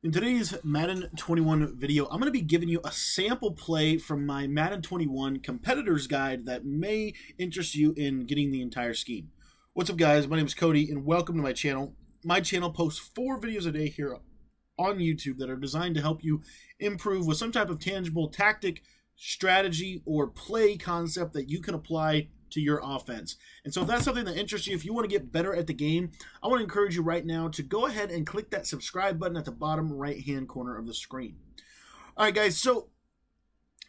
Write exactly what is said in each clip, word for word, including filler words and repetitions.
In today's Madden twenty-one video, I'm going to be giving you a sample play from my Madden twenty-one competitors guide that may interest you in getting the entire scheme. What's up guys, my name is Cody and welcome to my channel. My channel posts four videos a day here on YouTube that are designed to help you improve with some type of tangible tactic, strategy, or play concept that you can apply to your offense. And so if that's something that interests you, if you want to get better at the game, I want to encourage you right now to go ahead and click that subscribe button at the bottom right hand corner of the screen. All right guys, so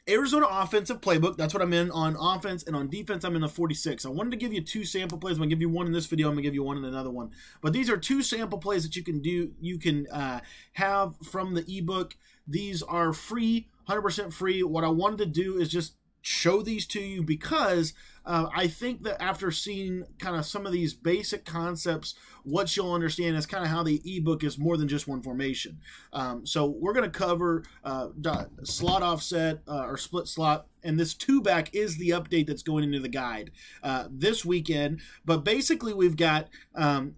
Arizona offensive playbook, that's what I'm in on offense, and on defense I'm in the forty-six. I wanted to give you two sample plays. I'm gonna give you one in this video, I'm gonna give you one in another one, but these are two sample plays that you can do you can uh, have from the ebook. These are free, one hundred percent free. What I wanted to do is just show these to you because uh, I think that after seeing kind of some of these basic concepts, what you'll understand is kind of how the ebook is more than just one formation. Um, so we're going to cover uh, dot, slot offset uh, or split slot, and this two back is the update that's going into the guide uh, this weekend. But basically we've got um,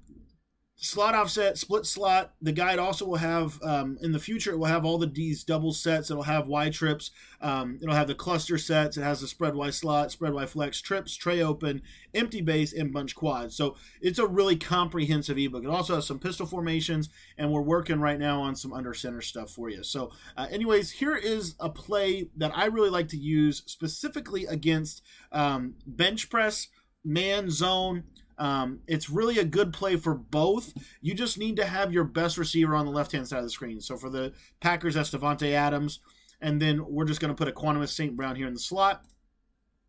slot offset, split slot. The guide also will have, um, in the future, it will have all the D's double sets. It'll have Y trips. Um, it'll have the cluster sets. It has the spread Y slot, spread Y flex, trips, tray open, empty base, and bunch quad. So it's a really comprehensive ebook. It also has some pistol formations, and we're working right now on some under center stuff for you. So uh, anyways, here is a play that I really like to use specifically against um, bench press, man zone. Um, it's really a good play for both. You just need to have your best receiver on the left-hand side of the screen. So for the Packers, that's Davante Adams. And then we're just going to put Equanimous Saint Brown here in the slot.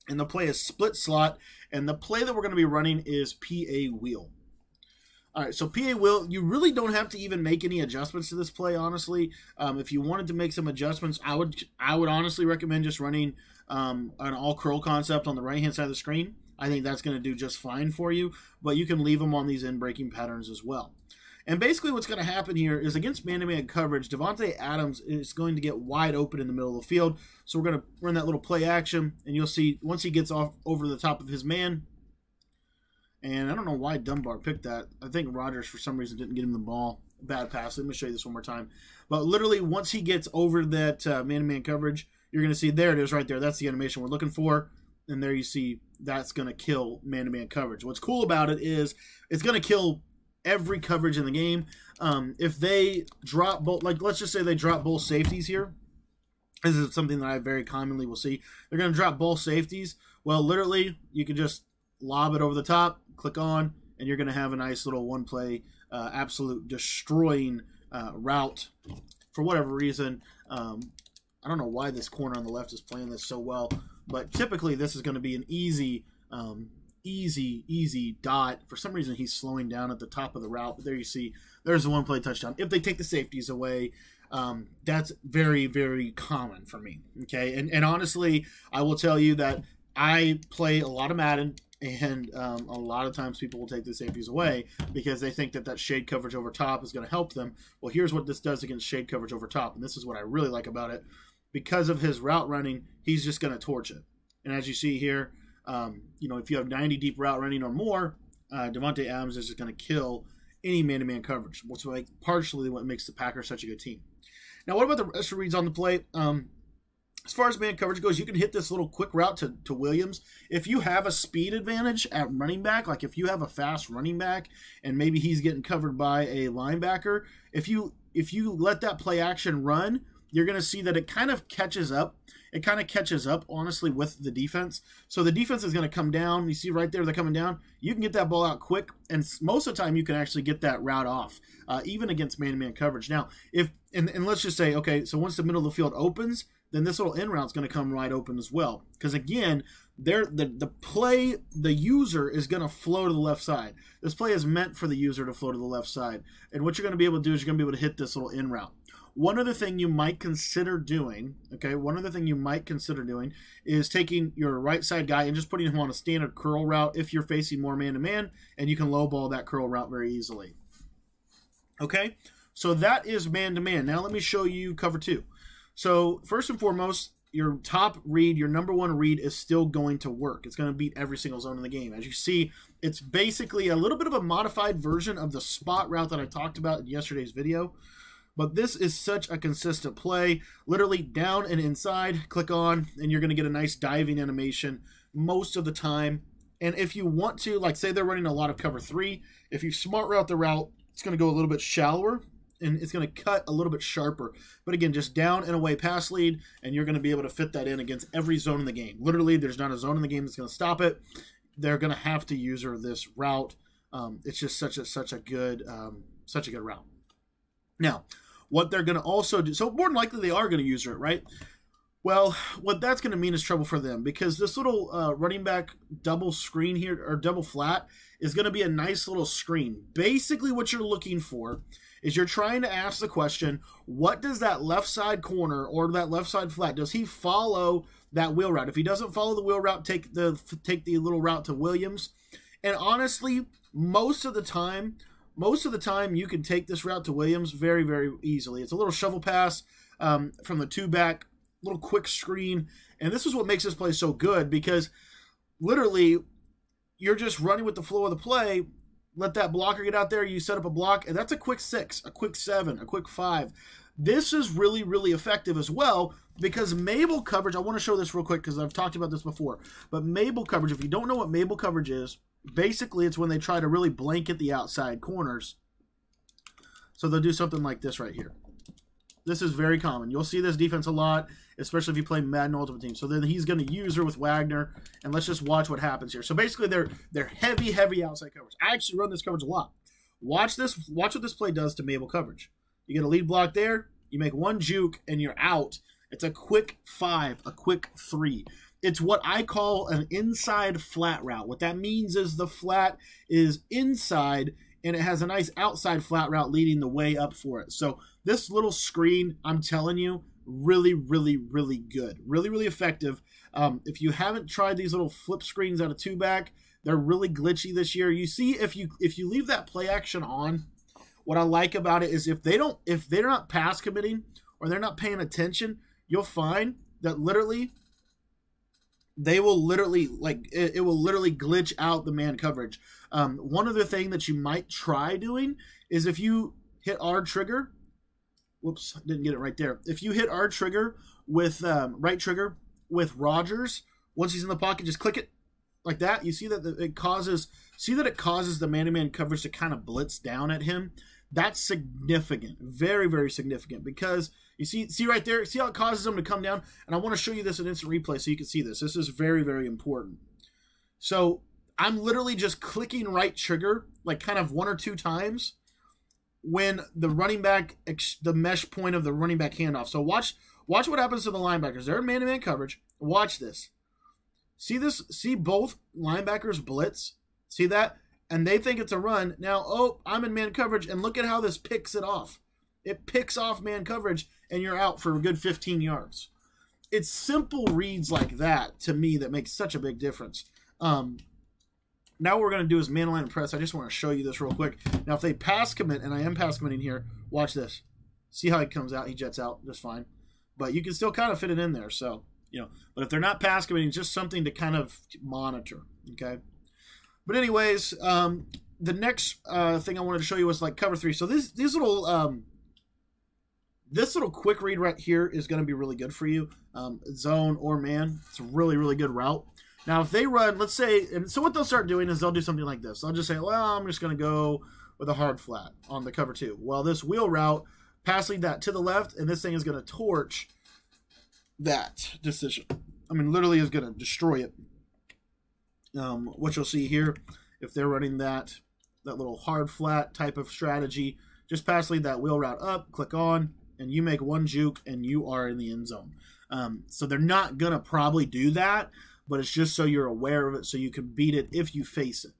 And the play is split slot. And the play that we're going to be running is P A. Wheel. All right, so P A. Wheel, you really don't have to even make any adjustments to this play, honestly. Um, if you wanted to make some adjustments, I would, I would honestly recommend just running um, an all-curl concept on the right-hand side of the screen. I think that's going to do just fine for you, but you can leave them on these in-breaking patterns as well. And basically what's going to happen here is against man-to-man coverage, Davante Adams is going to get wide open in the middle of the field. So we're going to run that little play action, and you'll see once he gets off over the top of his man, and I don't know why Dunbar picked that. I think Rodgers for some reason didn't get him the ball. Bad pass. Let me show you this one more time. But literally once he gets over that uh, man-to-man coverage, you're going to see, there it is right there. That's the animation we're looking for. And there you see that's going to kill man-to-man coverage. What's cool about it is it's going to kill every coverage in the game. Um, if they drop both, like let's just say they drop both safeties here. This is something that I very commonly will see. They're going to drop both safeties. Well, literally, you can just lob it over the top, click on, and you're going to have a nice little one-play, uh, absolute destroying uh, route for whatever reason. Um, I don't know why this corner on the left is playing this so well. But typically, this is going to be an easy, um, easy, easy dot. For some reason, he's slowing down at the top of the route. But there you see, there's the one-play touchdown. If they take the safeties away, um, that's very, very common for me. Okay, and and honestly, I will tell you that I play a lot of Madden, and um, a lot of times people will take the safeties away because they think that that shade coverage over top is going to help them. Well, here's what this does against shade coverage over top, and this is what I really like about it. Because of his route running, he's just going to torch it. And as you see here, um, you know, if you have ninety deep route running or more, uh, Davante Adams is just going to kill any man-to-man coverage, which is like partially what makes the Packers such a good team. Now, what about the rest of reads on the play? Um, as far as man coverage goes, you can hit this little quick route to, to Williams. If you have a speed advantage at running back, like if you have a fast running back and maybe he's getting covered by a linebacker, if you if you let that play action run, you're going to see that it kind of catches up. It kind of catches up, honestly, with the defense. So the defense is going to come down. You see right there, they're coming down. You can get that ball out quick, and most of the time you can actually get that route off, uh, even against man-to-man coverage. Now, if and, and let's just say, okay, so once the middle of the field opens, then this little in route is going to come wide open as well. Because, again, there the, the play, the user is going to flow to the left side. This play is meant for the user to flow to the left side. And what you're going to be able to do is you're going to be able to hit this little in route. One other thing you might consider doing, okay, one other thing you might consider doing is taking your right side guy and just putting him on a standard curl route if you're facing more man-to-man, and you can lowball that curl route very easily. Okay, so that is man-to-man. Now let me show you cover two. So first and foremost, your top read, your number one read is still going to work. It's going to beat every single zone in the game. As you see, it's basically a little bit of a modified version of the spot route that I talked about in yesterday's video. But this is such a consistent play. Literally down and inside, click on, and you're going to get a nice diving animation most of the time. And if you want to, like say they're running a lot of cover three, if you smart route the route, it's going to go a little bit shallower, and it's going to cut a little bit sharper. But again, just down and away pass lead, and you're going to be able to fit that in against every zone in the game. Literally, there's not a zone in the game that's going to stop it. They're going to have to use her this route. Um, it's just such a such a good um, such a good route. Now, what they're going to also do, so more than likely they are going to use her, right? Well, what that's going to mean is trouble for them, because this little uh, running back double screen here, or double flat, is going to be a nice little screen. Basically what you're looking for is you're trying to ask the question, what does that left side corner or that left side flat, does he follow that wheel route? If he doesn't follow the wheel route, take the, take the little route to Williams. And honestly, most of the time, most of the time you can take this route to Williams very, very easily. It's a little shovel pass um, from the two back, little quick screen, and this is what makes this play so good, because literally you're just running with the flow of the play, let that blocker get out there, you set up a block, and that's a quick six, a quick seven, a quick five. This is really, really effective as well, because Mable coverage, I want to show this real quick because I've talked about this before, but Mable coverage, if you don't know what Mable coverage is, basically it's when they try to really blanket the outside corners. So they'll do something like this right here. This is very common. You'll see this defense a lot, especially if you play Madden Ultimate Team. So then he's going to use her with Wagner, and let's just watch what happens here. So basically they're they're heavy, heavy outside coverage. I actually run this coverage a lot. Watch this. Watch what this play does to Mable coverage. You get a lead block there. You make one juke, and you're out. It's a quick five, a quick three. It's what I call an inside flat route. What that means is the flat is inside, and it has a nice outside flat route leading the way up for it. So this little screen, I'm telling you, really, really, really good. Really, really effective. Um, if you haven't tried these little flip screens out of two-back, they're really glitchy this year. You see, if you if you leave that play action on, what I like about it is if they don't, if they're not pass committing or they're not paying attention, you'll find that literally they will literally, like, it, it will literally glitch out the man coverage. Um, one other thing that you might try doing is if you hit R trigger, whoops, didn't get it right there. If you hit R trigger with, um, right trigger with Rodgers, once he's in the pocket, just click it like that. You see that it causes, see that it causes the man-to-man coverage to kind of blitz down at him. That's significant, very, very significant, because you see see right there, see how it causes them to come down? And I want to show you this in instant replay so you can see this. This is very, very important. So I'm literally just clicking right trigger, like kind of one or two times, when the running back, the mesh point of the running back handoff. So watch watch what happens to the linebackers. They're in man-to-man coverage. Watch this. See this? See both linebackers blitz? See that? And they think it's a run. Now, oh, I'm in man coverage, and look at how this picks it off. It picks off man coverage, and you're out for a good fifteen yards. It's simple reads like that, to me, that makes such a big difference. Um, now what we're going to do is man line and press. I just want to show you this real quick. Now, if they pass commit, and I am pass committing here, watch this. See how he comes out? He jets out just fine. But you can still kind of fit it in there. So, you know, but if they're not pass committing, it's just something to kind of monitor, okay? But anyways, um, the next uh, thing I wanted to show you was like cover three. So this these little um, this little quick read right here is going to be really good for you, um, zone or man. It's a really really good route. Now if they run, let's say, and so what they'll start doing is they'll do something like this. I'll just say, well, I'm just going to go with a hard flat on the cover two. Well, this wheel route pass lead that to the left, and this thing is going to torch that decision. I mean, literally is going to destroy it. Um, what you'll see here, if they're running that that little hard flat type of strategy, just pass lead that wheel route up, click on, and you make one juke, and you are in the end zone. Um, so they're not going to probably do that, but it's just so you're aware of it, so you can beat it if you face it.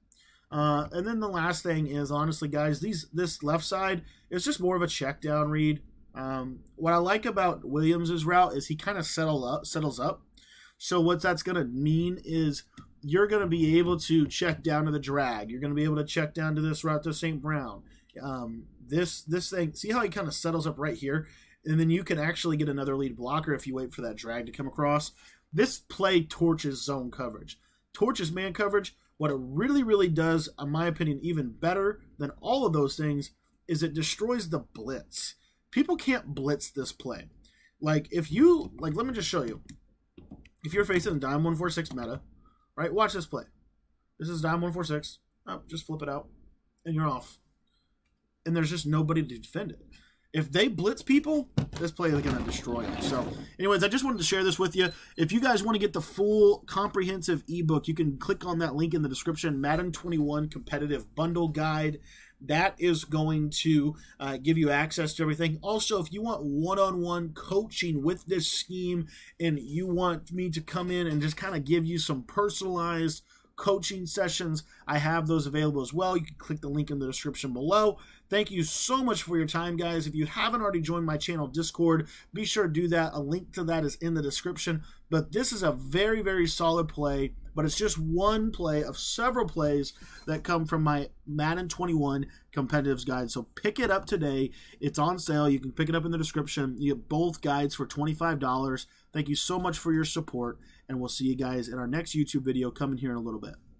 Uh, and then the last thing is, honestly, guys, these this left side is just more of a check down read. Um, what I like about Williams' route is he kind of settle up, settles up. So what that's going to mean is you're going to be able to check down to the drag. You're going to be able to check down to this route to Saint Brown. Um, this this thing, see how he kind of settles up right here? And then you can actually get another lead blocker if you wait for that drag to come across. This play torches zone coverage. Torches man coverage. What it really, really does, in my opinion, even better than all of those things, is it destroys the blitz. people can't blitz this play. Like, if you, like, let me just show you. If you're facing the dime one forty-six meta, right, watch this play. This is dime one forty-six. Oh, just flip it out, and you're off. And there's just nobody to defend it. If they blitz people, this play is going to destroy them. So, anyways, I just wanted to share this with you. If you guys want to get the full comprehensive ebook, you can click on that link in the description, Madden twenty-one Competitive Bundle Guide. That is going to uh, give you access to everything. Also, if you want one-on-one coaching with this scheme and you want me to come in and just kind of give you some personalized coaching sessions, I have those available as well. You can click the link in the description below. Thank you so much for your time, guys. If you haven't already joined my channel Discord, be sure to do that. A link to that is in the description. But this is a very, very solid play, but it's just one play of several plays that come from my Madden twenty-one Competitives Guide. So pick it up today. It's on sale. You can pick it up in the description. You get both guides for twenty-five dollars. Thank you so much for your support, and we'll see you guys in our next YouTube video coming here in a little bit.